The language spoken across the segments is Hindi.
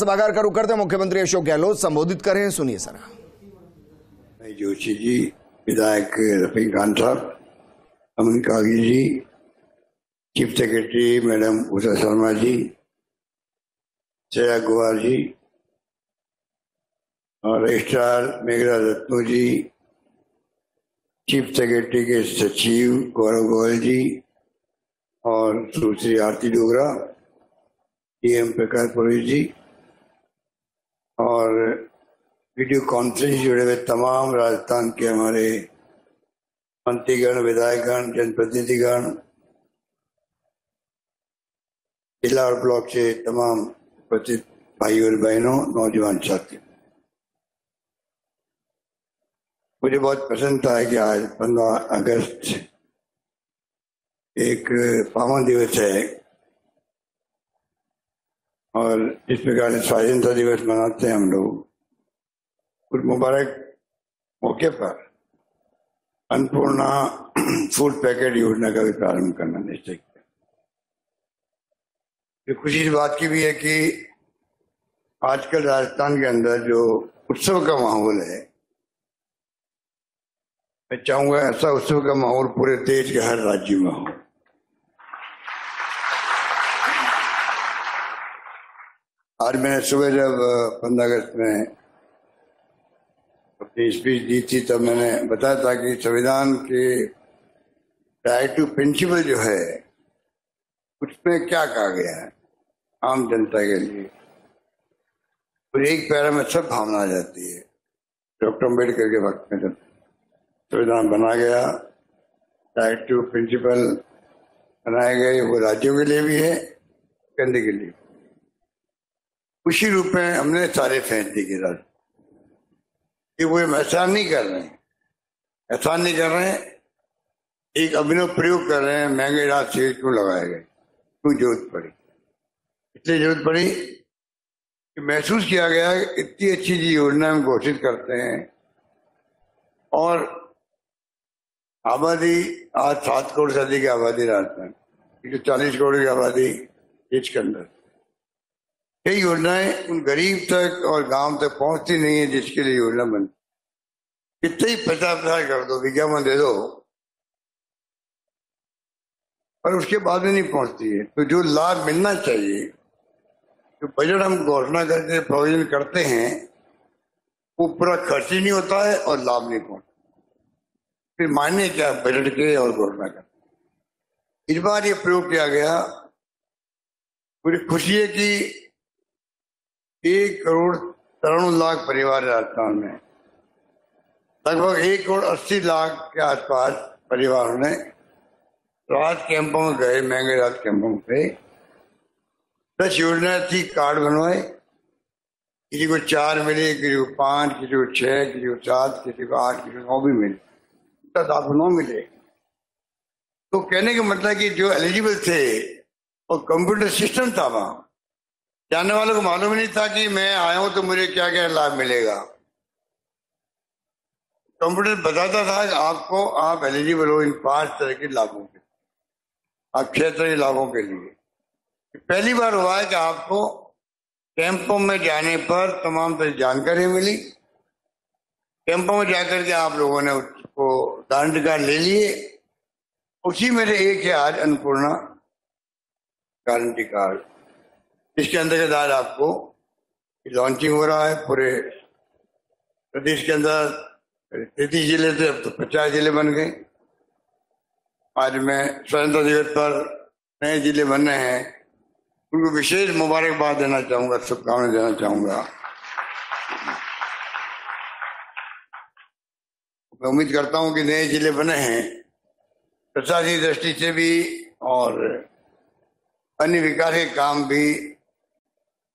सभागार का रुख करते हैं, मुख्यमंत्री अशोक गहलोत संबोधित कर रहे हैं, सुनिए सर। जोशी जी, विधायक रफीक खान साहब, Aman Kagi ji, chief secretary madam Usha Sharma ji, Shreya ji और registrar Meghraj Dattu ji, chief secretary के सचिव गौरव गोवाल जी और सुश्री आरती डोगरा, डीएम प्रकाश पुरोहित जी और वीडियो कॉन्फ्रेंस जुड़े हुए तमाम राजस्थान के हमारे मंत्रीगण, विधायकगण, जनप्रतिनिधिगण, जिला और ब्लॉक से तमाम उपस्थित भाई और बहनों, नौजवान साथियों, मुझे बहुत पसंद था कि आज 15 अगस्त एक पावन दिवस है और इस प्रकार स्वाधीनता दिवस मनाते हैं हम लोग। कुछ मुबारक मौके पर अन्नपूर्णा फूड पैकेट योजना का भी प्रारंभ करना निश्चय किया। ये खुशी इस बात की भी है कि आजकल राजस्थान के अंदर जो उत्सव का माहौल है, मैं चाहूंगा ऐसा उत्सव का माहौल पूरे देश के हर राज्य में हो। आज मैंने सुबह जब 15 अगस्त में अपनी स्पीच दी थी तब मैंने बताया था कि संविधान के राइट टू प्रिंसिपल जो है उसमें क्या कहा गया है आम जनता के लिए, और एक पैरा में सब भावना आ जाती है। डॉक्टर अम्बेडकर के वक्त में जब संविधान बना गया, राइट टू प्रिंसिपल बनाए गए, वो राज्यों के लिए भी है, केंद्र के लिए। उसी रूप में हमने सारे फैसले के राज्य कि वो ऐसा नहीं कर रहे हैं, एक अभिनव प्रयोग कर रहे हैं। महंगे रात से क्यों लगाए गए, क्यों जरूरत पड़ी? इसलिए जरूरत पड़ी कि महसूस किया गया इतनी अच्छी जी योजना हम घोषित करते हैं और आबादी आज 7 करोड़ से अधिक की आबादी राजस्थान, 40 करोड़ की आबादी देश के अंदर, कई योजनाएं उन गरीब तक और गांव तक पहुंचती नहीं है जिसके लिए योजना बनती। इतना ही प्रचार कर दो, विज्ञापन दे दो, पर उसके बाद में नहीं पहुंचती है। तो जो लाभ मिलना चाहिए, जो बजट हम घोषणा करके प्रोविजन करते हैं, वो पूरा खर्च ही नहीं होता है और लाभ नहीं पहुंचता। फिर मायने क्या बजट के और घोषणा का? इस बार ये प्रयोग किया गया। मुझे खुशी है कि 1,93,00,000 परिवार राजस्थान में, लगभग 1,80,00,000 के आसपास परिवारों ने राहत कैंपों में गए, महंगे राहत कैंपों में गए। 10 योजनाएं थी, कार्ड बनवाए, किसी को 4 मिले, किसी को 5, किसी को 6, किसी को 7, किसी को 8, किसी को 9 भी मिले, तब आपको 9 मिले। तो कहने का मतलब कि जो एलिजिबल थे और कंप्यूटर सिस्टम था, वहां जाने वालों को मालूम नहीं था कि मैं आया हूं तो मुझे क्या क्या लाभ मिलेगा। कंप्यूटर बताता था कि आपको, आप एलिजिबल हो इन 5 तरह के लाभों के, आप 6 तरह के लाभों के लिए। पहली बार हुआ है कि आपको कैंपों में जाने पर तमाम तरह की जानकारी मिली। कैंपों में जाकर के आप लोगों ने उसको दान कार्ड ले लिए, उसी में एक है आज अन्नपूर्णा गारंटी कार्ड, इसके अंदर आज आपको लॉन्चिंग हो रहा है। पूरे प्रदेश के अंदर 33 जिले थे, अब तो 50 जिले बन गए। आज मैं स्वतंत्रता दिवस पर नए जिले बने हैं, उनको विशेष मुबारकबाद देना चाहूंगा, शुभकामनाएं देना चाहूंगा। मैं उम्मीद करता हूं कि नए जिले बने हैं, प्रशासनिक दृष्टि से भी और अन्य विकास के काम भी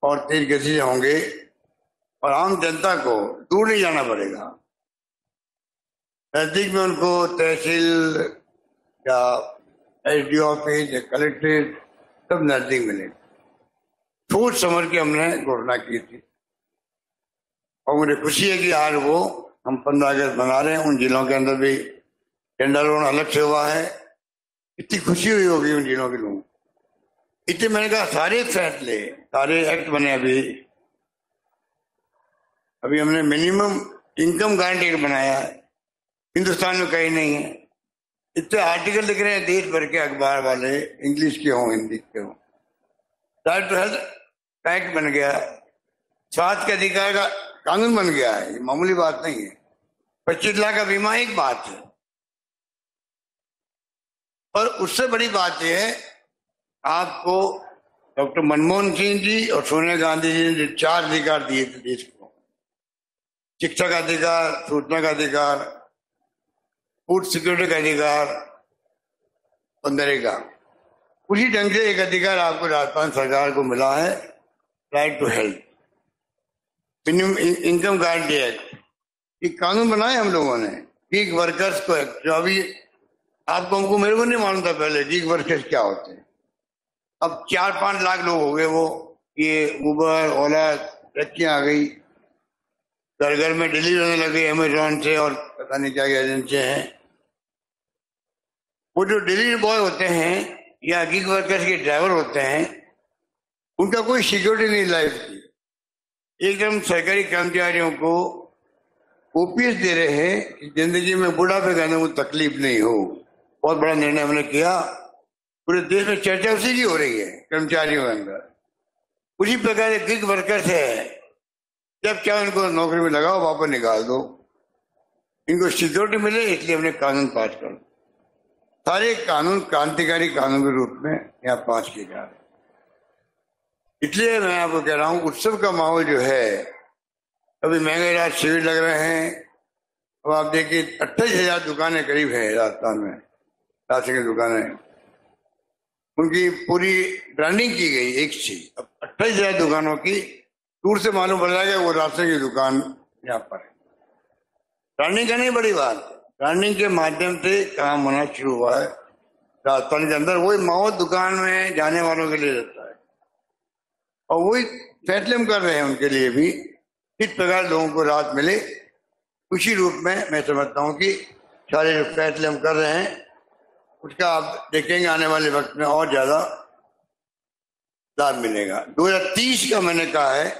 और तेज गति होंगे और आम जनता को दूर नहीं जाना पड़ेगा। नजदीक में उनको तहसील या SDO ऑफिस या कलेक्ट्रेट सब नजदीक मिले। सोच समझ के हमने घोषणा की थी और मुझे खुशी है कि आज वो हम 15 अगस्त मना रहे हैं। उन जिलों के अंदर भी टेंडर अलग से हुआ है। इतनी खुशी हुई होगी उन जिलों के लोगों को। इतने मैंने कहा सारे फैसले, सारे एक्ट बने अभी अभी हमने मिनिमम इनकम गारंटी बनाया है, हिंदुस्तान में कहीं नहीं है। इतने आर्टिकल लिख रहे हैं देश भर के अखबार वाले, इंग्लिश के हों हिंदी के हों। राइट टू हेल्थ एक्ट बन गया है, स्वास्थ्य के अधिकार का कानून बन गया है, ये मामूली बात नहीं है। 25 लाख का बीमा एक बात है, और उससे बड़ी बात यह है आपको डॉक्टर मनमोहन सिंह जी और सोनिया गांधी जी ने जो 4 अधिकार दिए थे देश को, शिक्षा का अधिकार, सूचना का अधिकार, फूड सिक्योरिटी का अधिकार और नरेगा, उसी ढंग से एक अधिकार आपको राजस्थान सरकार को मिला है, right to health. Minimum income guarantee act, ये कानून बनाए हम लोगों ने। गिग वर्कर्स को एक्ट, जो अभी आपको हमको मेरे को नहीं मालूम था पहले गिग वर्कर्स क्या होते हैं। अब 4-5 लाख लोग हो गए वो, ये उबर ओला रखियाँ आ गई, घर घर में डिलीवरी होने लगी अमेजॉन से और पता नहीं क्या एजेंसी है। वो जो डिलीवरी बॉय होते हैं या गिग वर्कर्स के ड्राइवर होते हैं, उनका कोई सिक्योरिटी नहीं लाइफ की। एकदम सरकारी कर्मचारियों को ओपीएस दे रहे हैं कि जिंदगी में बुढ़ापे का कोई तकलीफ नहीं हो। बहुत बड़ा निर्णय हमने किया, पूरे देश में चर्चा उसी की हो रही है कर्मचारियों के अंदर। उसी प्रकार गिग वर्कर्स है, जब क्या उनको नौकरी में लगाओ वापस निकाल दो, इनको सिक्योरिटी मिले इसलिए हमने कानून पास कर सारे कानून क्रांतिकारी कानून के रूप में यहाँ पास किए जा रहे। इसलिए मैं आपको कह रहा हूँ उत्सव का माहौल जो है, अभी मेघराज शिविर लग रहे हैं। अब आप देखिए 28,000 दुकानें करीब हैं राजस्थान में, राशन की दुकानें, उनकी पूरी ब्रांडिंग की गई एक सी। अब 28,000 दुकानों की दूर से मालूम पड़ जाएगा वो राशन की दुकान यहाँ पर है। ब्रांडिंग का नहीं बड़ी बात, ब्रांडिंग के माध्यम से काम होना शुरू हुआ है राजस्थान के अंदर। वही माहौल दुकान में जाने वालों के लिए रहता है, और वही फैसले हम कर रहे हैं उनके लिए भी किस प्रकार लोगों को राहत मिले। उसी रूप में मैं समझता हूँ कि सारे जो फैसले हम कर रहे हैं उसका आप देखेंगे आने वाले वक्त में और ज़्यादा लाभ मिलेगा। 2030 का मैंने कहा है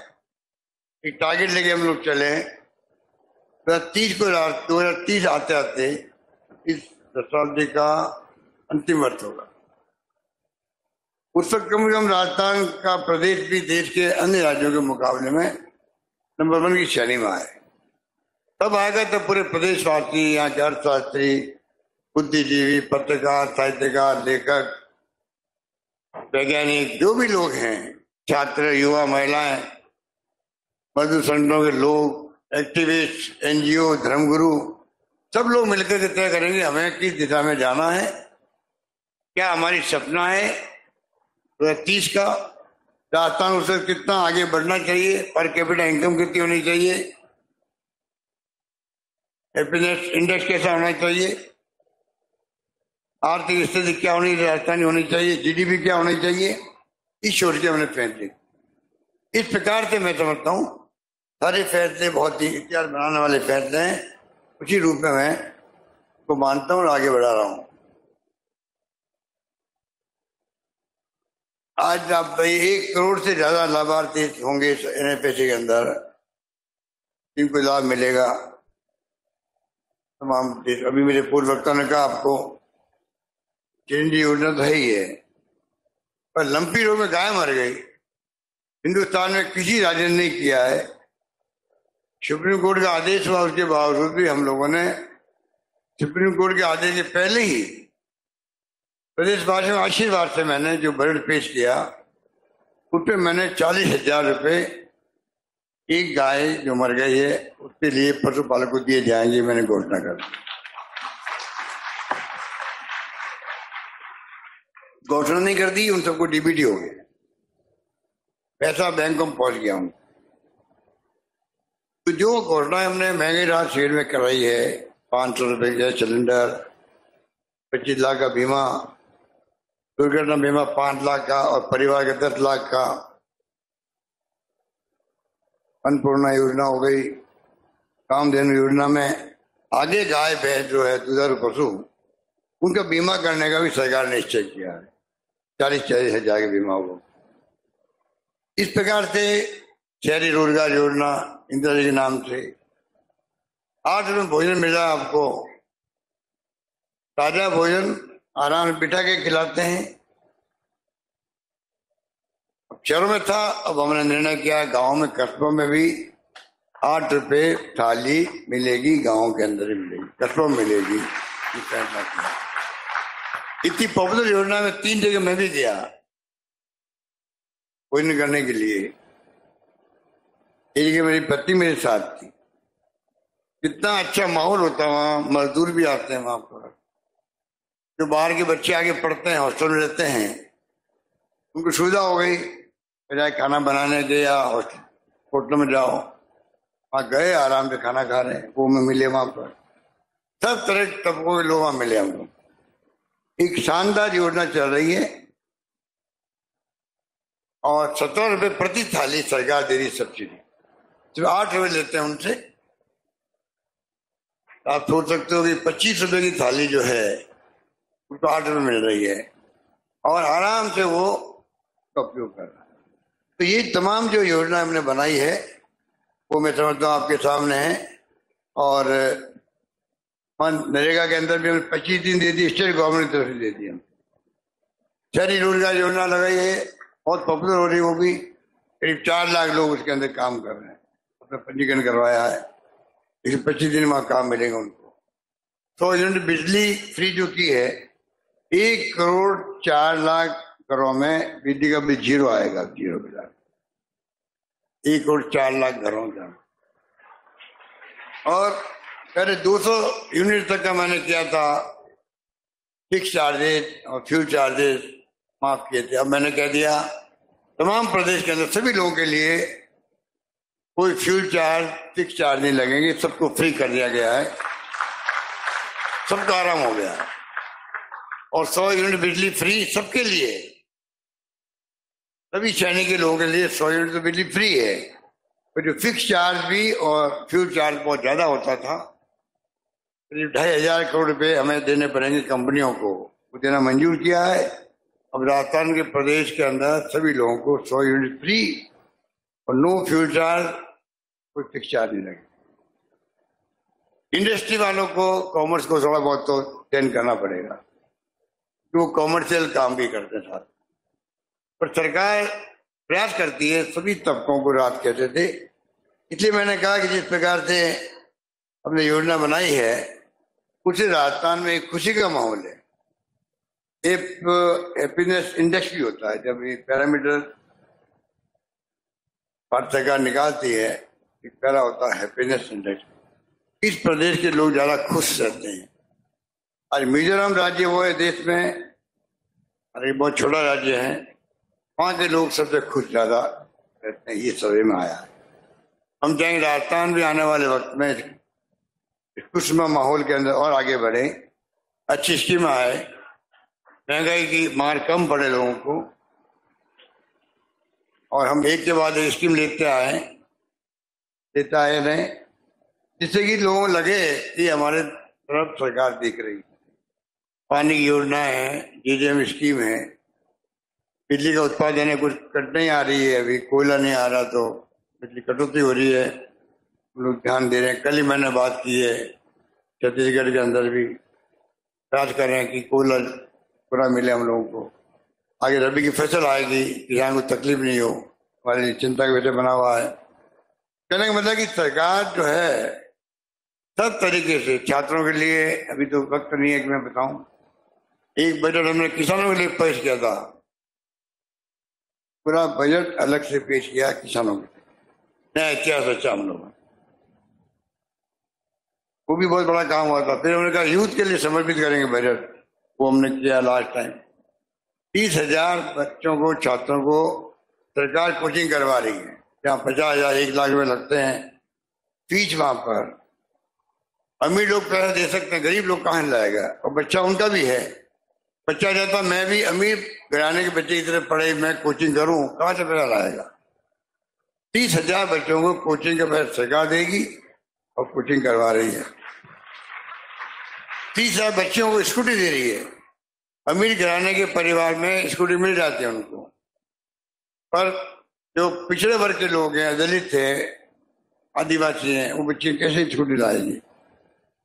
एक टारगेट लेके हम लोग चले हैं। 2030 को 2030 आते आते इस दशक का अंतिम वर्ष होगा। उस वक्त कम से कम राजस्थान का प्रदेश भी देश के अन्य राज्यों के मुकाबले में नंबर 1 की श्रेणी में आए। तब आएगा तब पूरे प्रदेशवासी, यहाँ के अर्थशास्त्री, बुद्धिजीवी, पत्रकार, साहित्यकार, लेखक, वैज्ञानिक, जो भी लोग हैं, छात्र, युवा, महिलाएं, मजदूर संगठनों के लोग, एक्टिविस्ट, एनजीओ, धर्मगुरु, सब लोग मिलकर के तय करेंगे हमें किस दिशा में जाना है, क्या हमारी सपना है 2030 का, राजस्थान उससे कितना आगे बढ़ना चाहिए, पर कैपिटा इनकम कितनी होनी चाहिए, हैप्पीनेस इंडेक्स कैसा होना चाहिए, आर्थिक स्थिति क्या होनी, राजस्थानी होनी चाहिए, जीडीपी क्या होनी चाहिए, इस छोड़ के हमने फैसले। इस प्रकार से मैं समझता हूँ सारे फैसले बहुत ही इतिहास बनाने वाले फैसले हैं। उसी रूप में मैं को मानता हूँ और आगे बढ़ा रहा हूँ। आज आप 1 करोड़ से ज़्यादा लाभार्थी होंगे एनएफएसए के अंदर, इनको लाभ मिलेगा तमाम। अभी मेरे पूर्व वक्ता ने कहा आपको केंद्रीय योजना तो है ही है, पर लंपी रोग में गाय मर गई। हिंदुस्तान में किसी राज्य ने नहीं किया है। सुप्रीम कोर्ट का आदेश हुआ, उसके बावजूद भी हम लोगों ने सुप्रीम कोर्ट के आदेश से पहले ही प्रदेशवासियों के आशीर्वाद से मैंने जो बजट पेश किया उसमें मैंने 40,000 रुपये एक गाय जो मर गई है उसके लिए पशुपालक को दिए जाएंगे, मैंने घोषणा कर दी। घोषणा नहीं कर दी, उन सबको डीबीटी हो गया, पैसा बैंक में पहुंच गया हूं। तो जो घोषणा हमने महंगे राहत शिविर में कराई है, 500 रुपये का सिलेंडर, 25 लाख का बीमा, दुर्घटना बीमा 5 लाख का और परिवार के 10 लाख का, अन्नपूर्णा योजना हो गई, कामधेनु योजना में आगे गाय भैंस जो है दुधारू पशु उनका बीमा करने का भी सरकार ने निश्चय किया है, 40,000 के बीमा हो। इस प्रकार से शहरी रोजगार योजना इंद्रजीत के नाम से 8 रुपये भोजन मिला आपको, ताजा भोजन आराम से बिठा के खिलाते हैं। शहरों में था, अब हमने निर्णय किया गांव में कस्बों में भी 8 रुपये थाली मिलेगी, गांव के अंदर ही मिलेगी, कस्बों में मिलेगी। इतनी पॉपुलर योजना में 3 जगह मैं भी गया भोजन करने के लिए, एक मेरी पत्नी मेरे साथ थी। कितना अच्छा माहौल होता है वहाँ, मजदूर भी आते हैं वहाँ पर, जो बाहर के बच्चे आगे पढ़ते हैं हॉस्टल में रहते हैं, उनको सुविधा हो गई, बजाय खाना बनाने के या होटल में जाओ, वहाँ गए आराम से खाना खा रहे हैं, वो में मिले वहाँ पर, सब तरह तबकों के लोग वहाँ मिले हमको। एक शानदार योजना चल रही है और 17 रुपये प्रति थाली सरकार दे रही सब्सिडी, तो 8 रुपये लेते हैं उनसे। आप सोच सकते हो कि 25 रुपये की थाली जो है उनको 8 रुपये मिल रही है और आराम से वो उपयोग कर रहा है। तो ये तमाम जो योजना हमने बनाई है वो मैं समझता हूँ आपके सामने है। और मनरेगा के अंदर भी हमने 25 दिन दे दी, स्टेट गवर्नमेंट की तरफ से दे दी। हम शहरी रोजगार योजना लगाई है, बहुत पॉपुलर हो रही होगी, करीब 4 लाख लोग उसके अंदर काम कर रहे हैं, अपना पंजीकरण करवाया है, लेकिन 25 दिन वहाँ काम मिलेगा उनको। तो इन्होंने बिजली फ्री जो की है, 1 करोड़ 4 लाख घरों में बिजली का बिल जीरो आएगा, 0 बिल 1 करोड़ 4 लाख घरों का। और पहले 200 यूनिट तक का मैंने किया था, फिक्स चार्जेस और फ्यूल चार्जेस माफ किए थे। अब मैंने कह दिया तमाम प्रदेश के अंदर सभी लोगों के लिए कोई फ्यूल चार्ज फिक्स चार्ज नहीं लगेंगे, सबको फ्री कर दिया गया है, सबका आराम हो गया है। और 100 यूनिट बिजली फ्री सबके लिए, सभी श्रेणी के लोगों के लिए 100 यूनिट तो बिजली फ्री है। तो जो फिक्स चार्ज भी और फ्यूल चार्ज बहुत ज्यादा होता था, करीब 2,500 करोड़ रुपए हमें देने पड़ेंगे कंपनियों को, वो देना मंजूर किया है। अब राजस्थान के प्रदेश के अंदर सभी लोगों को 100 यूनिट फ्री और नो फ्यूल चार्ज, कोई फिक्स चार्ज नहीं लगेगा। इंडस्ट्री वालों को, कॉमर्स को थोड़ा बहुत तो चेंज करना पड़ेगा, जो कॉमर्शियल काम भी करते हैं साथ। पर सरकार प्रयास करती है सभी तबकों को राहत कहते थे। इसलिए मैंने कहा कि जिस प्रकार से हमने योजना बनाई है उसे राजस्थान में एक खुशी का माहौल है। हैप्पीनेस इंडेक्स भी होता है, जब ये पैरामीटर भारत सरकार निकालती है, एक पैरा होता है हैप्पीनेस इंडेक्स, इस प्रदेश के लोग ज्यादा खुश रहते हैं। आज मिजोराम राज्य वो है देश में, अरे बहुत छोटा राज्य है, वहाँ के लोग सबसे खुश ज्यादा रहते हैं, ये सर्वे में आया है। हम चाहेंगे राजस्थान भी आने वाले वक्त में खुशनुमा माहौल के अंदर और आगे बढ़े, अच्छी स्कीम आए, महंगाई की मार कम पड़े लोगों को, और हम एक के बाद एक स्कीम लेते आए रहे, जिससे कि लोगों लगे कि हमारे तरफ सरकार देख रही। पानी की योजना है, जीडीएम स्कीम है, बिजली का उत्पादन है, कुछ कट नहीं आ रही है, अभी कोयला नहीं आ रहा तो बिजली कटौती हो रही है, लोग ध्यान दे रहे हैं। कल ही मैंने बात की है, छत्तीसगढ़ के अंदर भी प्रयास कर रहे हैं कि कोयला पूरा मिले हम लोगों को, आगे रबी की फसल आएगी, किसान को तकलीफ नहीं हो, हमारे लिए चिंता के विषय बना हुआ है। कहने का मतलब कि सरकार जो है सब तरीके से, छात्रों के लिए अभी तो वक्त नहीं है कि मैं बताऊं, एक बजट हमने किसानों के लिए पेश किया था, पूरा बजट अलग से पेश किया किसानों के लिए, नया इतिहास रचा हम लोगों ने, वो भी बहुत बड़ा काम हुआ था। फिर हमने कहा यूथ के लिए समर्पित करेंगे बजट, वो हमने किया लास्ट टाइम। 30,000 बच्चों को, छात्रों को सरकार कोचिंग करवा रही है, जहाँ 50,000 1 लाख रुपए लगते हैं फीस वहाँ पर। अमीर लोग पैसा दे सकते हैं, गरीब लोग कहाँ लाएगा, और बच्चा उनका भी है। बच्चा चाहता मैं भी अमीर घराने के बच्चे की तरह पढ़े, मैं कोचिंग करूँ, कहाँ से पैसा लाएगा। 30,000 बच्चों को कोचिंग का पैसा सरकार देगी और कोचिंग करवा रही है। 30,000 बच्चों को स्कूटी दे रही है, अमीर घराने के परिवार में स्कूटी मिल जाती है उनको, पर जो पिछड़े वर्ग के लोग हैं, दलित हैं, आदिवासी हैं, वो बच्चे कैसे स्कूटी लाएंगे?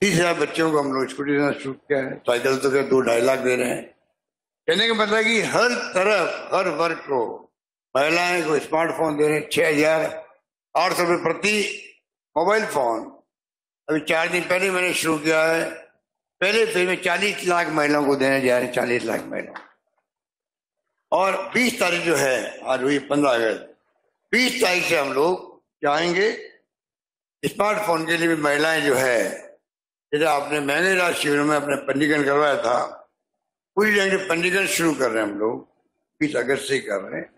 30,000 बच्चों को हम लोग स्कूटी देना शुरू किया है, साइकिल तो क्या 2-2.5 लाख दे रहे हैं। कहने का मतलब कि हर तरफ हर वर्ग को, महिलाएं को स्मार्टफोन दे रहे हैं, 6,800 रुपये प्रति मोबाइल फोन। अभी 4 दिन पहले मैंने शुरू किया है, पहले फिर में 40 लाख महिलाओं को देने जा रहे हैं, 40 लाख महिला। और 20 तारीख जो है, आज हुई 15 अगस्त, 20 तारीख से हम लोग चाहेंगे स्मार्टफोन के लिए भी महिलाएं जो है, जैसे आपने मैंने राज शिविर में अपने पंजीकरण करवाया था, पूरी जगह पंजीकरण शुरू कर रहे हैं हम लोग, 20 अगस्त से ही कर रहे हैं।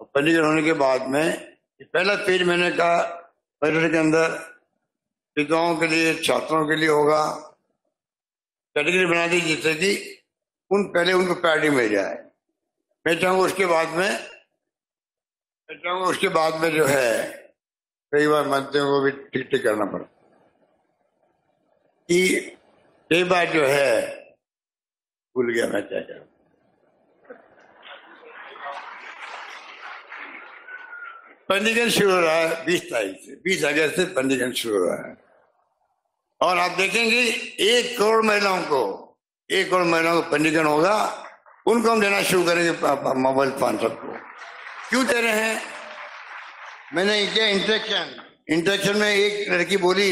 और पंजीकरण होने के बाद में पहला पेज मैंने कहा बजट के अंदर विधवाओं के लिए, छात्रों के लिए होगा, कैटेगरी बना दी जिससे कि उन पहले उनको प्रायोरिटी मिल जाए। मैं चाहूँगा उसके बाद में जो है कई बार मंत्रियों को भी ठीक करना पड़ा कि कई बार जो है भूल गया मैं क्या करूँ। पंजीकरण शुरू हो रहा है 20 तारीख से, 20 अगस्त से पंजीकरण शुरू हो रहा है। और आप देखेंगे 1 करोड़ महिलाओं को, 1 करोड़ महिलाओं को पंजीकरण होगा, उनको हम देना शुरू करेंगे मोबाइल फोन। सबको क्यों दे रहे हैं? मैंने क्या इंट्रैक्शन में एक लड़की बोली,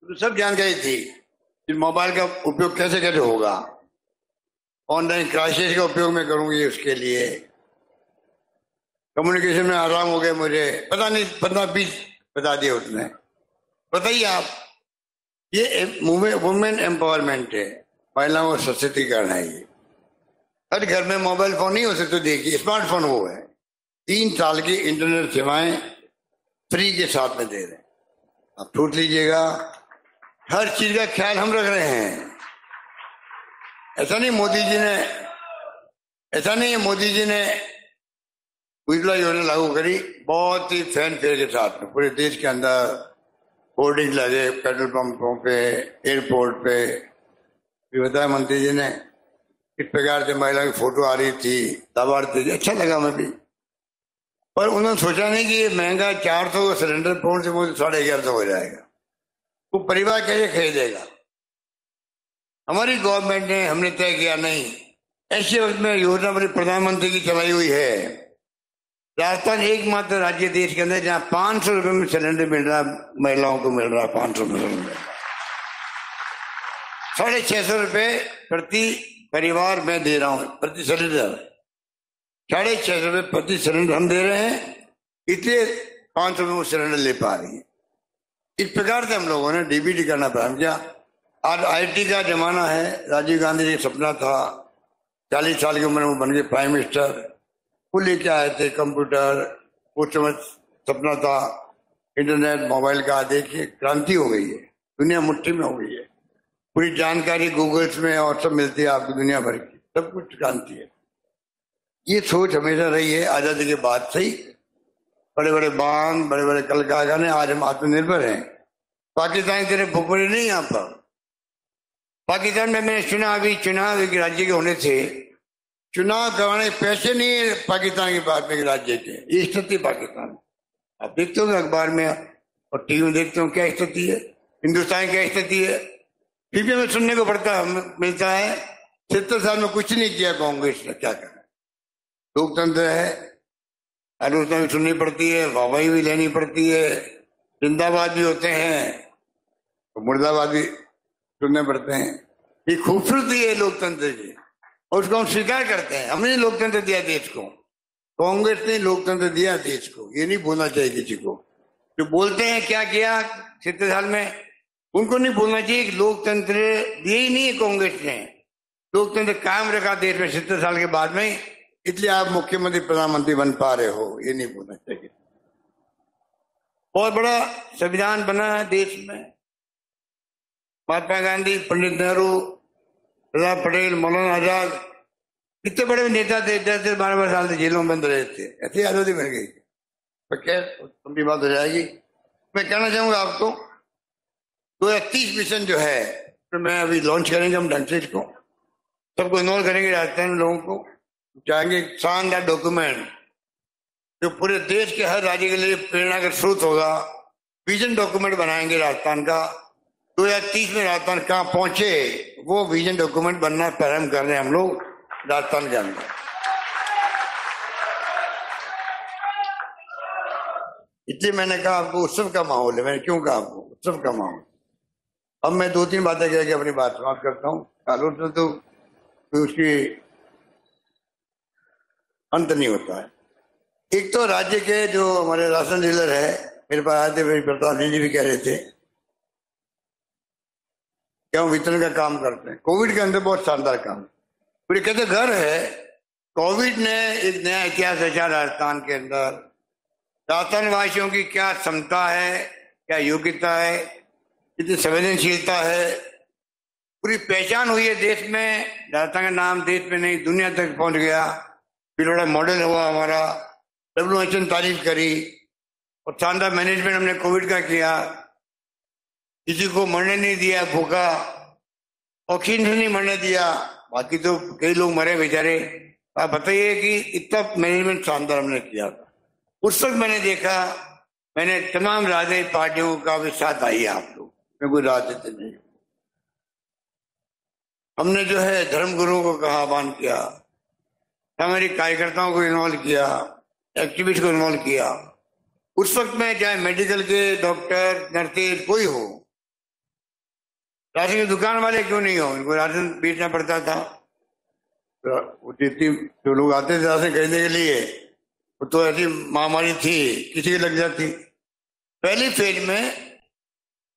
तो सब जानकारी थी कि मोबाइल का उपयोग कैसे कैसे होगा, ऑनलाइन क्लासेस का उपयोग मैं करूंगी, उसके लिए कम्युनिकेशन में आराम हो गया मुझे। पता नहीं 15-20 बता दिए उसने। बताइए आप, ये वुमेन एम्पावरमेंट है, महिलाओं को सशक्तिकरण है। ये हर घर में मोबाइल फोन नहीं हो सकते, देखिए स्मार्टफोन वो है। 3 साल की इंटरनेट सेवाएं फ्री के साथ में दे रहे हैं, आप छूट लीजिएगा। हर चीज का ख्याल हम रख रहे हैं। ऐसा नहीं मोदी जी ने उज्ज्वला योजना लागू करी, बहुत ही फैन फेयर के साथ में पूरे देश के अंदर होर्डिंग लगे, पेट्रोल पंपों पे, एयरपोर्ट पे। भी बताया मंत्री जी ने किस प्रकार से महिला की फोटो आ रही थी, लाभार्थी, अच्छा लगा मैं भी। पर उन्होंने सोचा नहीं कि ये महंगा 400 का सिलेंडर पहुंच से मुझे 1150 हो जाएगा, वो परिवार कैसे खरीदेगा। हमारी गवर्नमेंट ने, हमने तय किया नहीं, ऐसे वक्त में योजना बड़ी प्रधानमंत्री की चलाई हुई है। राजस्थान एकमात्र राज्य देश के अंदर जहाँ 500 रुपये में सिलेंडर मिल रहा है, महिलाओं को मिल रहा है 500 रुपये में। 650 रुपये प्रति परिवार मैं दे रहा हूँ, प्रति सिलेंडर 650 रुपये प्रति सिलेंडर हम दे रहे हैं, इसलिए 500 रुपये वो सिलेंडर ले पा रही है। इस प्रकार से हम लोगों ने डीबीटी करना प्रारंभ किया। आज IT का जमाना है, राजीव गांधी जी सपना था, 40 साल की उम्र में वो बन गए प्राइम मिनिस्टर, वो लेके आए थे कंप्यूटर, वो सपना था इंटरनेट मोबाइल का। देखिए क्रांति हो गई है, दुनिया मुट्ठी में हो गई है, पूरी जानकारी गूगल्स में और सब मिलती है आपको, दुनिया भर की सब कुछ क्रांति है। ये सोच हमेशा रही है आज़ादी के बाद से ही। बड़े बड़े बांध, बड़े बड़े कल कारखाने, आज हम आत्मनिर्भर हैं। पाकिस्तान तेरे भूखड़े नहीं, यहाँ पर पाकिस्तान में मैंने चुनाव एक राज्य के होने थे, चुनाव करवाने पैसे नहीं है पाकिस्तान के बाद में राज्य के। ये स्थिति पाकिस्तान, आप देखते हो अखबार में और टीवी में देखते हो क्या स्थिति है, हिंदुस्तान क्या स्थिति है। टीवी में सुनने को पड़ता मिलता है 70 साल में कुछ नहीं किया कांग्रेस ने, क्या करें। लोकतंत्र है, आलोचना भी सुननी पड़ती है, वाहवाही भी लेनी पड़ती है, जिंदाबाद भी होते हैं तो मुर्दाबाद भी सुनने पड़ते हैं। ये खूबसूरती है लोकतंत्र की, उसको हम स्वीकार करते हैं। हमने लोकतंत्र दिया देश को, कांग्रेस ने लोकतंत्र दिया देश को, ये नहीं बोलना चाहिए किसी को। जो बोलते हैं क्या किया 70 साल में, उनको नहीं बोलना चाहिए। लोकतंत्र दिए ही नहीं कांग्रेस ने, लोकतंत्र कायम रखा देश में 70 साल के बाद में, इसलिए आप मुख्यमंत्री प्रधानमंत्री बन पा रहे हो, ये नहीं बोलना चाहिए। बहुत बड़ा संविधान बना है देश में, महात्मा गांधी, पंडित नेहरू, सरदार पटेल, मौलाना आजाद, कितने बड़े नेता थे, 10-12 साल से जेलों में बंद रहे थे, ऐसी आजादी मिल गई। पर क्या लंबी बात हो जाएगी, मैं कहना चाहूंगा आपको 2030 मिशन जो है तो मैं अभी लॉन्च करेंगे हम, ढंग से इसको सबको इन्वॉल्व करेंगे राजस्थान में लोगों को। जाएंगे शानदार डॉक्यूमेंट जो पूरे देश के हर राज्य के लिए प्रेरणा का स्रोत होगा। विजन डॉक्यूमेंट बनाएंगे राजस्थान का, 2030 में राजस्थान कहाँ पहुंचे वो विजन डॉक्यूमेंट बनना प्रारंभ कर रहे हैं हम लोग राजस्थान के अंदर। इसलिए मैंने कहा आपको उत्सव का माहौल है, मैंने क्यों कहा आपको उत्सव का माहौल। अब मैं 2-3 बातें कह के अपनी बात समाप्त करता हूँ, आलोचना तो उसकी अंत नहीं होता है। एक तो राज्य के जो हमारे राशन डीलर है, मेरे पास आए थे, मेरे प्रताप जी भी कह रहे थे क्या हम वितरण का काम करते हैं। कोविड के अंदर बहुत शानदार काम, पूरे कहते घर है। कोविड ने एक नया इतिहास रचा राजस्थान के अंदर। राजस्थान वासियों की क्या क्षमता है, क्या योग्यता है, कितनी संवेदनशीलता है, पूरी पहचान हुई है देश में। राजस्थान का नाम देश में नहीं दुनिया तक पहुंच गया, पिलोड़ा मॉडल हुआ हमारा, WHO ने तारीफ करी और शानदार मैनेजमेंट हमने कोविड का किया। किसी को मरने नहीं दिया भूखा, ऑक्सीजन नहीं मरने दिया, बाकी तो कई लोग मरे बेचारे। आप बताइए कि इतना मैनेजमेंट शानदार हमने किया था। उस वक्त मैंने देखा, मैंने तमाम राजनीतिक पार्टियों का भी साथ आई आप लोग, मैं कोई राजनीति नहीं। हमने जो है धर्मगुरुओं को कहा, आह्वान किया, हमारे कार्यकर्ताओं को इन्वॉल्व किया, एक्टिविस्ट को इन्वॉल्व किया। उस वक्त में चाहे मेडिकल के डॉक्टर, नर्सेज कोई हो, राशन की दुकान वाले क्यों नहीं हो, इनको राशन बेचना पड़ता था। जितनी जो लोग आते थे राशन खरीदने के लिए, वो तो ऐसी महामारी थी किसी की लग जाती। पहली फेज में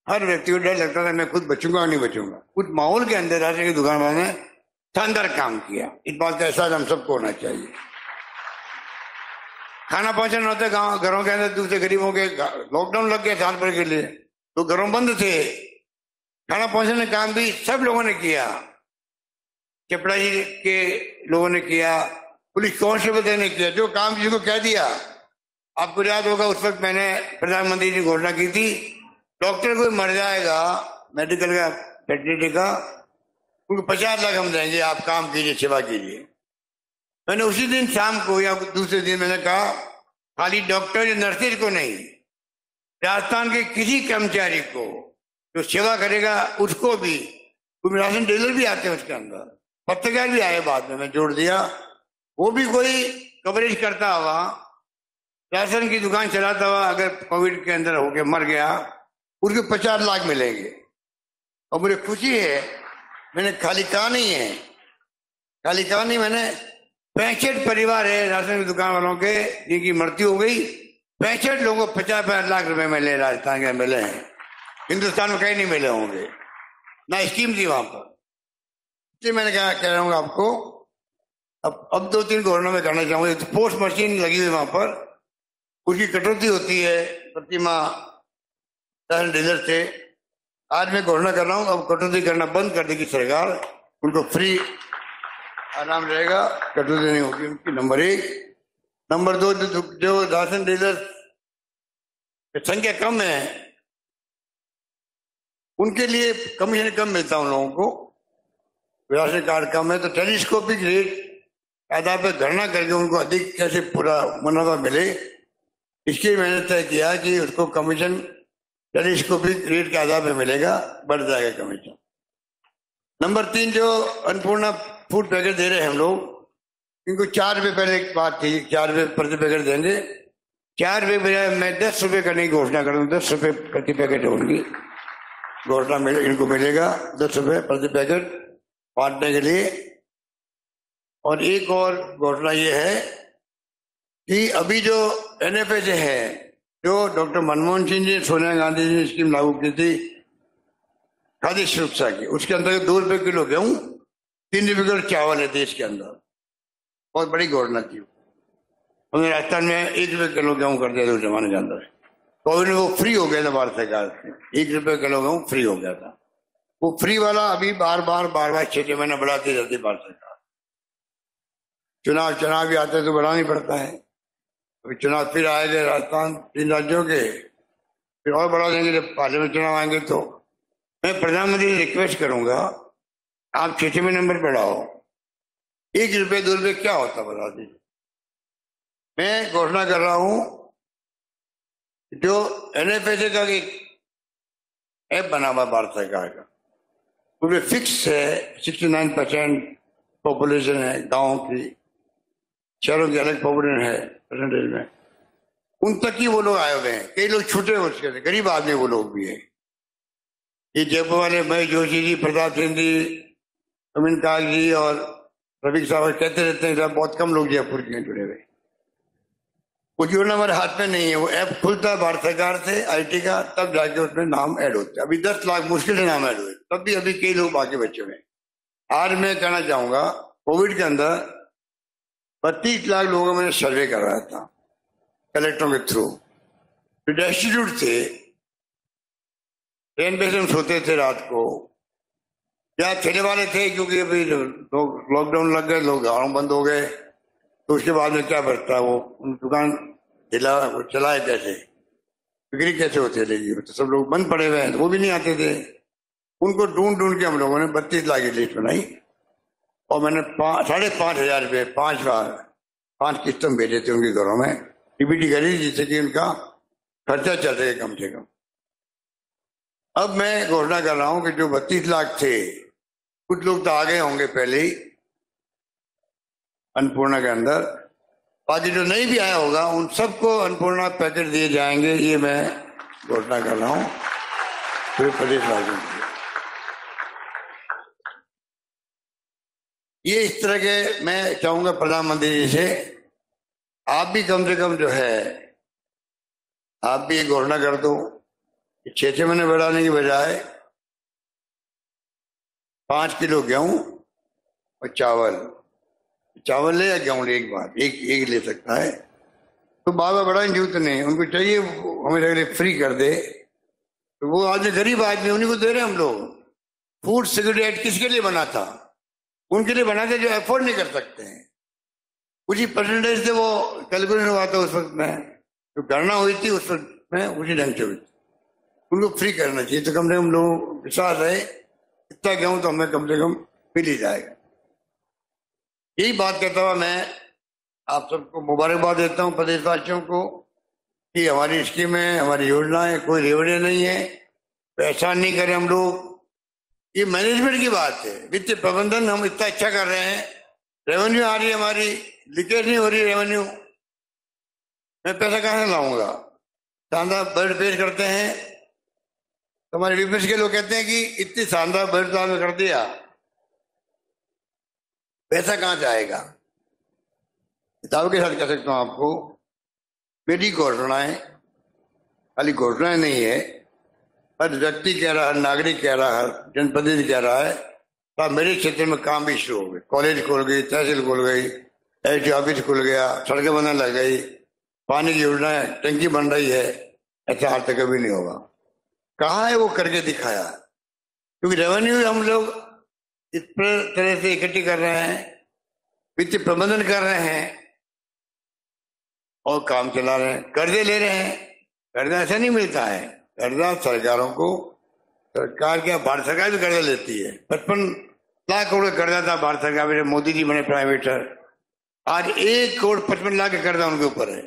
हर व्यक्ति को डर लगता था मैं खुद बचूंगा और नहीं बचूंगा। उस माहौल के अंदर राशन की दुकान वाले ने शानदार काम किया। इस बात का एहसास हम सबको होना चाहिए। खाना पहुंचाना होता गाँव घरों के अंदर, दूसरे गरीबों के लॉकडाउन लग गया साल भर के लिए तो घरों बंद थे, खाना पहुंचाने का काम भी सब लोगों ने किया, चपरासी के लोगों ने किया, पुलिस कांस्टेबल ने किया, जो काम जिसको कह दिया। आपको याद होगा उस वक्त मैंने प्रधानमंत्री जी घोषणा की थी, डॉक्टर कोई मर जाएगा मेडिकल का फैकल्टी का, उनको 50 लाख हम देंगे, आप काम कीजिए, सेवा कीजिए। मैंने उसी दिन शाम को या दूसरे दिन मैंने कहा खाली डॉक्टर या नर्सेज को नहीं, राजस्थान के किसी कर्मचारी को जो सेवा करेगा उसको भी, क्योंकि राशन डीलर भी आते हैं उसके अंदर, पत्रकार भी आए बाद में, मैं जोड़ दिया, वो भी कोई कवरेज करता हुआ, राशन की दुकान चलाता हुआ अगर कोविड के अंदर होके मर गया उसको 50 लाख मिलेंगे। और मुझे खुशी है मैंने खाली कहा नहीं है, खाली कहा नहीं, मैंने 65 परिवार है राशन की दुकान वालों के जिनकी मृत्यु हो गई, 65 लोगों को 50-50 लाख रुपए मिले, राजस्थान के मिले हैं, हिंदुस्तान में कहीं नहीं मिले होंगे ना, स्कीम थी वहां पर। इसलिए मैंने कहा कह रहा हूँ आपको अब 2-3 घोषणा में करना चाहूंगा। तो पोस्ट मशीन लगी हुई वहां पर, उसकी कटौती होती है प्रतिमा राशन डीलर से। आज मैं घोषणा कर रहा हूँ अब कटौती करना बंद कर देगी सरकार, उनको फ्री आराम रहेगा, कटौती नहीं होगी उनकी। नंबर 1। नंबर 2, जो राशन डीलर की संख्या कम है उनके लिए कमीशन कम मिलता उन लोगों को, राशन कार्ड कम है तो टेलीस्कोपिक रेट आधार पर गणना करके उनको अधिक कैसे पूरा मुनाफा मिले, इसके मैंने तय किया कि उसको कमीशन टेलीस्कोपिक रेट के आधार पर मिलेगा, बढ़ जाएगा कमीशन। नंबर 3, जो अन्नपूर्णा फूड पैकेट दे रहे हैं हम लोग, इनको 4 रुपये पहले एक बात थी, 4 रुपये प्रति पैकेट देंगे, 4 रुपये बजाय मैं 10 रुपये करने की घोषणा कर रहा हूँ, 10 रुपये प्रति पैकेट होगी घोषणा, इनको मिलेगा 10 रुपये प्रति पैकेट बांटने के लिए। और एक और घोषणा ये है कि अभी जो NFA है, जो डॉक्टर मनमोहन सिंह जी, सोनिया गांधी जी ने स्कीम लागू की थी खाद्य सुरक्षा की, उसके अंतर्गत 2 रुपये किलो गेहूँ, 3 रुपये किलो चावल है देश के अंदर, बहुत बड़ी घोषणा थी। हमने राजस्थान में 1 रुपये किलो गेहूँ कर दिया था उस जमाने के अंदर, कोविड में वो फ्री हो गया था भारत सरकार से, 1 रुपये किलो गेहूँ फ्री हो गया था। वो फ्री वाला अभी बार बार 6-6 महीना बढ़ाती रहती भारत सरकार, चुनाव भी आते तो बढ़ाना ही पड़ता है। अभी चुनाव फिर आएंगे राजस्थान 3 राज्यों के, फिर और बढ़ा देंगे जब पार्लियामेंट चुनाव आएंगे। तो मैं प्रधानमंत्री से रिक्वेस्ट करूंगा आप 6-6 महीने बढ़ाओ, 1 रुपये 2 रुपये क्या होता बता दी। मैं घोषणा कर रहा हूं जो NFSA का ऐप बना हुआ भारत सरकार का, पूरे फिक्स है। 69% पॉपुलेशन है गाँव की, शहरों की अलग पॉपुलेशन है परसेंटेज में, उन तक ही वो लोग आए हुए हैं। कई लोग छूटे हुए उसके, गरीब आदमी वो लोग भी हैं। ये जयपुर वाले मई जोशी जी, प्रताप सिंह जी, अमीन काग जी और रफीक साहब कहते रहते हैं, बहुत कम लोग जयपुर के जुड़े हुए। वो जीवन हमारे हाथ में नहीं है। वो ऐप खुलता है भारत सरकार से IT का, तब जाके उसमें नाम ऐड होता है। अभी 10 लाख मुश्किल से नाम ऐड हुए, तब भी अभी कई लोग बाकी बच्चे हुए। आज मैं कहना चाहूंगा, कोविड के अंदर 32 लाख लोगों में सर्वे कराया था कलेक्टरों के थ्रू, डेस्टिट्यूट थे, ट्रेन पे सोते थे रात को, या ठेले वाले थे क्योंकि अभी लॉकडाउन लग गए, लोग गाँव बंद हो गए, तो उसके बाद में क्या बढ़ता, वो दुकान चलाए कैसे, बिक्री कैसे होती है, तो सब लोग बंद पड़े हुए हैं, वो भी नहीं आते थे। उनको ढूंढ के हम लोगों ने 32 लाख की लिस्ट बनाई और मैंने 5,500 रुपये 5 किस्तों में भेजे थे उनके घरों में, डीबीटी करी, जिससे कि उनका खर्चा चल रहा है कम से कम। अब मैं घोषणा कर रहा हूं कि जो 32 लाख थे, कुछ लोग तो आ गए होंगे पहले ही अन्नपूर्णा के अंदर, बाकी जो नहीं भी आया होगा उन सबको अन्नपूर्णा पैकेट दिए जाएंगे। ये मैं घोषणा कर रहा हूं पूरे प्रदेश वासियों के लिए। ये इस तरह के मैं चाहूंगा प्रधानमंत्री जी से, आप भी कम से कम जो है, आप भी ये घोषणा कर दो, 6 महीने बढ़ाने की बजाय 5 किलो गेहूं और चावल ले या गेहूं ले, एक बार एक ले सकता है, तो बाबा बड़ा जरूरत नहीं, उनको चाहिए हमारे लिए फ्री कर दे, तो वो आज गरीब आदमी उन्हीं को दे रहे हैं हम लोग। फूड सिक्योरिटी एक्ट किसके लिए बना था? उनके लिए बना था जो अफोर्ड नहीं कर सकते हैं। उसी परसेंटेज से वो कैलकुलेशन हुआ था उस वक्त में, जो गणना हुई थी उस वक्त में, उसी ढंग से हुई थी। उनको फ्री करना चाहिए, तो कम से कम लोग विश्वास रहे इतना गेहूं तो हमें कम से कम मिल ही जाएगा। यही बात कहता हुआ मैं आप सबको मुबारकबाद देता हूं, प्रदेशवासियों को, कि हमारी स्कीमें, हमारी योजनाएं, कोई रेवड़े नहीं है, परेशान तो नहीं करें हम लोग। ये मैनेजमेंट की बात है, वित्तीय प्रबंधन हम इतना अच्छा कर रहे हैं, रेवेन्यू आ रही है हमारी, लीकेज नहीं हो रही रेवेन्यू। मैं पैसा कहाँ से लाऊंगा? शानदार बजट पेश करते हैं, हमारे विपक्ष के लोग कहते हैं कि इतनी शानदार बजट में कर दिया, पैसा कहाँ से आएगा? किताब के साथ कह सकता हूं आपको, मेरी घोषणाएं खाली घोषणाएं नहीं है, हर व्यक्ति कह रहा है, हर नागरिक कह रहा है, हर जनप्रतिनिधि कह रहा है, तो मेरे क्षेत्र में काम भी शुरू हो गए, कॉलेज खुल गई, तहसील खुल गई, SDO ऑफिस खुल गया, सड़कें बनने लग गई, पानी की योजना है, टंकी बन रही है। ऐसा आज तक कभी नहीं होगा, कहाँ है वो करके दिखाया, क्योंकि रेवेन्यू हम लोग इस तरह से इकट्ठी कर रहे हैं, वित्तीय प्रबंधन कर रहे हैं और काम चला रहे हैं। कर्जे ले रहे हैं, कर्जा ऐसा नहीं मिलता है, कर्जा सरकारों को, सरकार क्या भारत सरकार भी कर्जा लेती है। 55 लाख करोड़ का कर्जा था भारत सरकार में, मोदी जी बने प्राइम मिनिस्टर, आज 1,55 लाख का कर्जा उनके ऊपर है।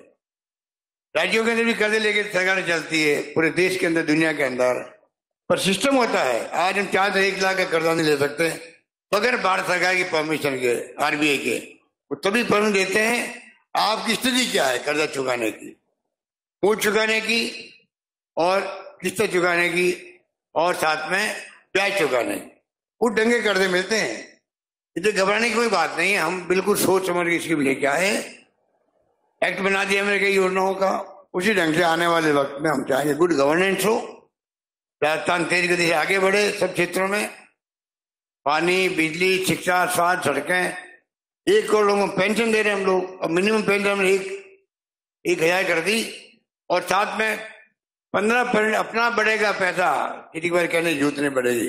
राज्यों के अंदर भी कर्जे लेके सरकार चलती है, पूरे देश के अंदर, दुनिया के अंदर, पर सिस्टम होता है। आज हम 4 से 1 लाख का कर्जा नहीं ले सकते बगैर भारत सरकार की परमिशन के, RBI के, वो तभी परमिशन देते हैं। आपकी स्थिति क्या है कर्जा चुकाने की, मूल चुकाने की और किस्तें चुकाने की और साथ में ब्याज चुकाने की, वो ढंगे कर्जे मिलते हैं। इसलिए घबराने की कोई बात नहीं है, हम बिल्कुल सोच समझ के स्कीम लेके आए, एक्ट बना दिया मेरे कई योजनाओं का, उसी ढंग से आने वाले वक्त में हम चाहेंगे गुड गवर्नेंस हो, राजस्थान तेज गति से आगे बढ़े सब क्षेत्रों में, पानी, बिजली, शिक्षा, स्वास्थ्य, सड़कें। 1 करोड़ लोगों को पेंशन दे रहे हैं हम लोग, अब मिनिमम पेंशन हमने 1,000 कर दी, और साथ में 15% अपना बढ़ेगा पैसा, किसी के बार कहने की जरूरत नहीं पड़ेगी,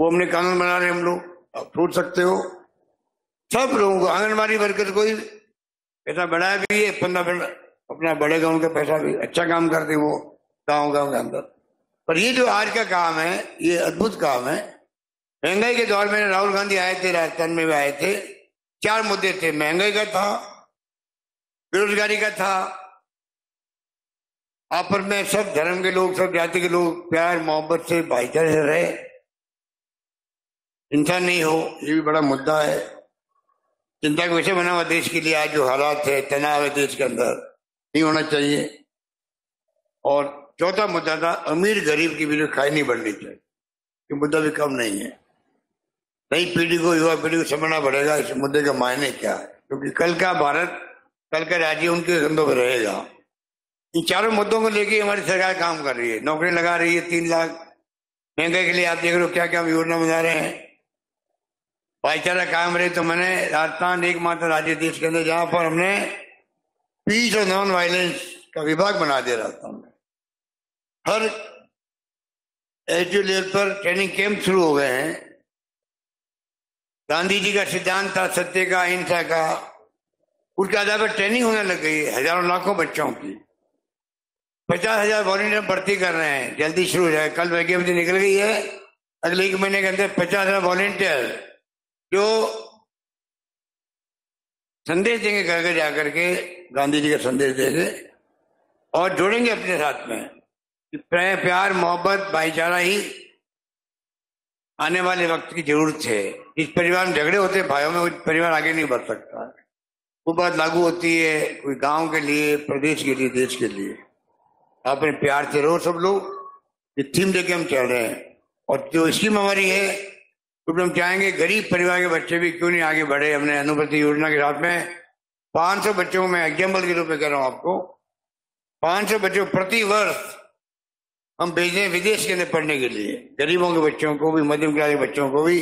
वो हमने कानून बना रहे हम लोग, आप छूट सकते हो सब लोगों को। आंगनबाड़ी वर्कर को ही पैसा बढ़ाया भी है, 15% अपना बढ़ेगा उनका पैसा भी, अच्छा काम करते वो गाँव गाँव के अंदर। पर ये जो आज का काम है, ये अद्भुत काम है। महंगाई के दौर में राहुल गांधी आए थे, राजस्थान में भी आए थे, चार मुद्दे थे, महंगाई का था, बेरोजगारी का था, आपस में सब धर्म के लोग, सब जाति के लोग प्यार मोहब्बत से भाईचारे से रहे, हिंसा नहीं हो, ये भी बड़ा मुद्दा है, चिंता का विषय बना हुआ देश के लिए। आज जो हालात है, तनाव है देश के अंदर, नहीं होना चाहिए। और चौथा मुद्दा था अमीर गरीब की भी खाई नहीं बढ़नी चाहिए, ये मुद्दा भी कम नहीं है। नई पीढ़ी को, युवा पीढ़ी को समझना पड़ेगा इस मुद्दे का मायने क्या है, क्योंकि कल का भारत, कल का राज्य उनके कंधों पर रहेगा। इन चारों मुद्दों को लेकर हमारी सरकार काम कर रही है, नौकरी लगा रही है 3 लाख, महंगाई के लिए आप देख रहे हो क्या क्या हम योजना बना रहे हैं, भाईचारा कायम रहे। तो मैंने राजस्थान एकमात्र राज्य देश के अंदर जहाँ पर हमने पीस और नॉन वायलेंस का विभाग बना दिया। राजस्थान में हर एचयू लेवल पर ट्रेनिंग कैंप शुरू हो गए हैं। गांधी जी का सिद्धांत था सत्य का, अहिंसा का, उसके आधार पर ट्रेनिंग होने लग गई है हजारों लाखों बच्चों की। 50,000 वॉलंटियर भर्ती कर रहे हैं, जल्दी शुरू हो जाए। कल वैकेंसी निकल गई है, अगले 1 महीने के अंदर 50,000 वॉलंटियर जो संदेश देंगे, घर घर जाकर के गांधी जी का संदेश देंगे और जोड़ेंगे अपने साथ में। प्यार मोहब्बत भाईचारा ही आने वाले वक्त की जरूरत है। इस परिवार में झगड़े होते हैं भाइयों में, वो परिवार आगे नहीं बढ़ सकता। वो बात लागू होती है कोई गांव के लिए, प्रदेश के लिए, देश के लिए। आपने प्यार से रहो सब लोग, ये थीम लेके हम चल रहे हैं। और जो स्कीम हमारी है, तो हम चाहेंगे गरीब परिवार के बच्चे भी क्यों नहीं आगे बढ़े। हमने अनुप्रति योजना के साथ में 500 बच्चों को, मैं एग्जाम्पल के रूप में कह रहा हूँ आपको, 500 बच्चों प्रति वर्ष हम भेज रहे हैं विदेश के अंदर पढ़ने के लिए। गरीबों के बच्चों को भी, मध्यम क्लास के बच्चों को भी,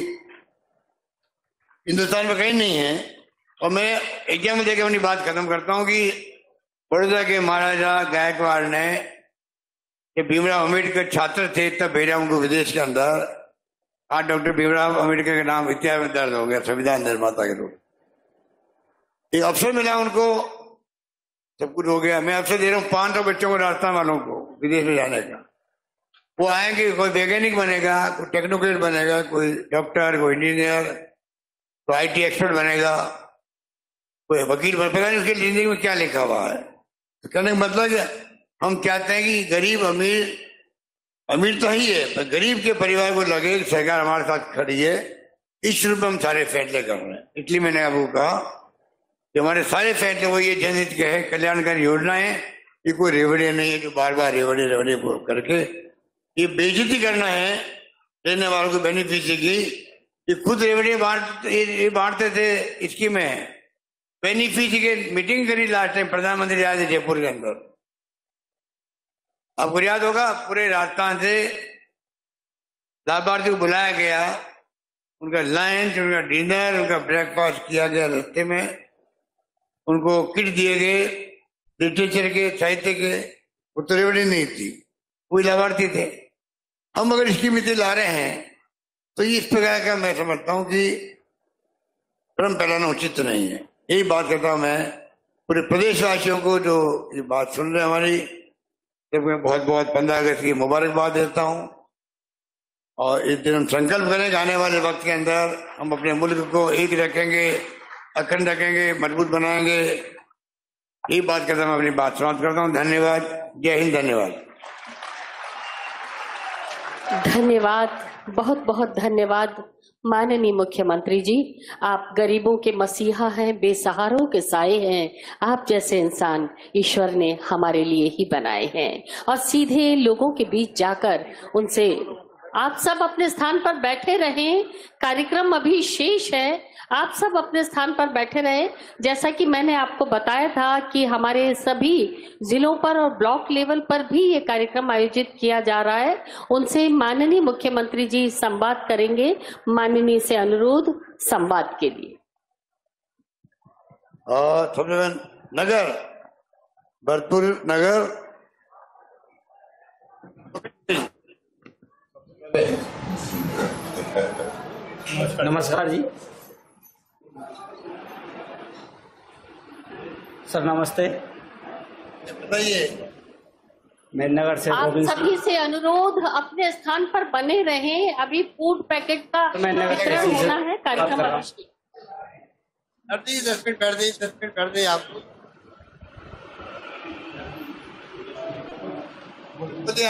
हिंदुस्तान में कहीं नहीं है। और मैं एग्जाम देकर अपनी बात खत्म करता हूँ कि बड़ौदा के महाराजा गायकवाड़ ने, भीमराव अम्बेडकर छात्र थे तब भेजा उनको विदेश के अंदर। आज डॉक्टर भीमराव अम्बेडकर के नाम इतिहास में दर्ज हो गया संविधान निर्माता के रूप। एक अवसर मिला उनको, सब कुछ हो गया। मैं अवसर दे रहा हूँ 500 बच्चों को, राजस्थान वालों को विदेश में जाने का। वो आएंगे, कोई वैज्ञानिक बनेगा, कोई टेक्नोक्रेट बनेगा, कोई डॉक्टर, कोई इंजीनियर, कोई IT एक्सपर्ट बनेगा, कोई वकील बनेगा, पता नहीं उसकी जिंदगी में क्या लिखा हुआ है। तो कहने का मतलब हम चाहते हैं कि गरीब अमीर, अमीर तो ही है, पर गरीब के परिवार को लगे कि सरकार हमारे साथ खड़ी है। इस रूप में हम सारे फैसले कर रहे हैं। इसलिए मैंने आपको कहा कि हमारे सारे फैसले वो ये जनहित के है, कल्याणकारी योजनाएं, ये कोई रेवड़े नहीं है जो बार बार रेवड़े रेवड़े करके ये बेइज्जती करना है लेने वालों को, बेनिफिशियरी की। ये खुद रेवड़े बांटते थे स्कीमें है, बेनिफिशियरी के मीटिंग करी लास्ट टाइम प्रधानमंत्री आए थे जयपुर के अंदर, आपको याद होगा। पूरे राजस्थान से लाभार्थी को बुलाया गया, उनका लंच, उनका डिनर, उनका ब्रेकफास्ट किया गया, रास्ते में उनको किट दिए गए लिटरेचर के, साहित्य के। वो तो रेवड़ी नहीं थी, वो लाभार्थी थे। हम अगर इसकी मित्र ला रहे हैं तो ये इस प्रकार का, मैं समझता हूँ कि क्रम फैलाना उचित नहीं है। यही बात करता हूँ मैं पूरे प्रदेशवासियों को जो ये बात सुन रहे हैं हमारी, तो मैं बहुत बहुत 15 अगस्त की मुबारकबाद देता हूँ। और इस दिन हम संकल्प करें कि आने वाले वक्त के अंदर हम अपने मुल्क को एक रखेंगे, अखंड रखेंगे, मजबूत बनाएंगे। यही बात करता हूँ, अपनी बात समाप्त करता हूँ। धन्यवाद, जय हिंद, धन्यवाद, धन्यवाद, बहुत बहुत धन्यवाद। माननीय मुख्यमंत्री जी, आप गरीबों के मसीहा हैं, बेसहारों के साए हैं। आप जैसे इंसान ईश्वर ने हमारे लिए ही बनाए हैं और सीधे लोगों के बीच जाकर उनसे, आप सब अपने स्थान पर बैठे रहें, कार्यक्रम अभी शेष है, आप सब अपने स्थान पर बैठे रहे। जैसा कि मैंने आपको बताया था कि हमारे सभी जिलों पर और ब्लॉक लेवल पर भी ये कार्यक्रम आयोजित किया जा रहा है। उनसे माननीय मुख्यमंत्री जी संवाद करेंगे। माननीय से अनुरोध संवाद के लिए। नगर भरतपुर नगर, नमस्कार जी सर, नमस्ते। मैं नगर से, आप सभी से अनुरोध अपने स्थान पर बने रहें, अभी फूड पैकेट का वितरण होना है, कार्यक्रम। 10 मिनट बैठ जाइए आप लोग।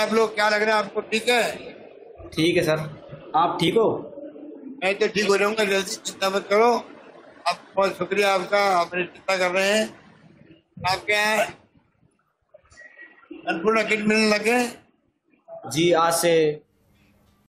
आप लोग क्या लग रहा है आपको? ठीक है? ठीक है सर, आप ठीक हो? मैं तो ठीक हो जाऊंगा, जल्दी चिंता मत करो। आप बहुत शुक्रिया आपका, आप मेरी चिंता कर रहे हैं। आपके यहाँ अन्नपूर्णा किट मिलने लगे? जी, आज से